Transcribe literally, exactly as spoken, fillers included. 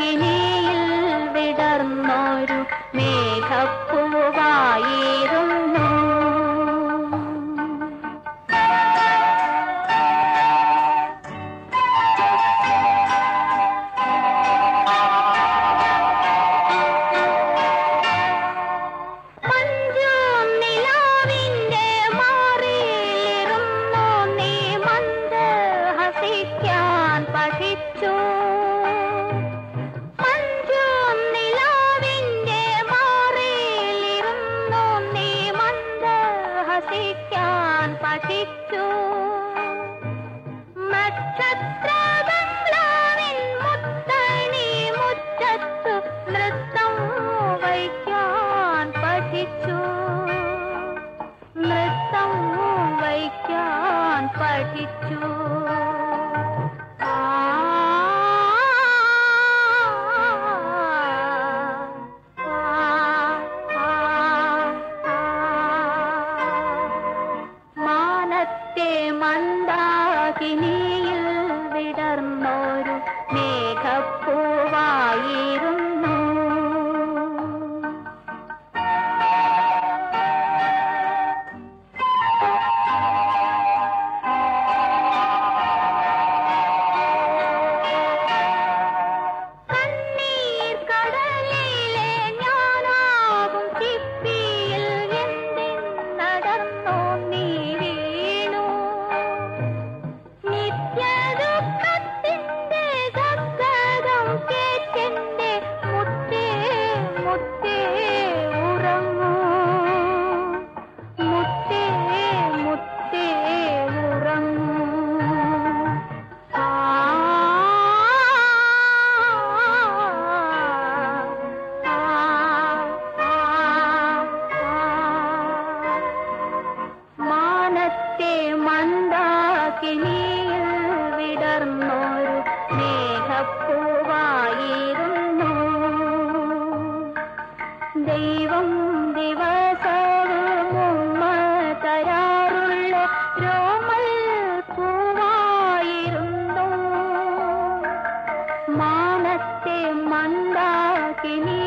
കിളിയിൽ വിടർന്നൊരു മേഘപ്പൂവായിരുന്നു. മാനത്തെ മന്ദാകിനി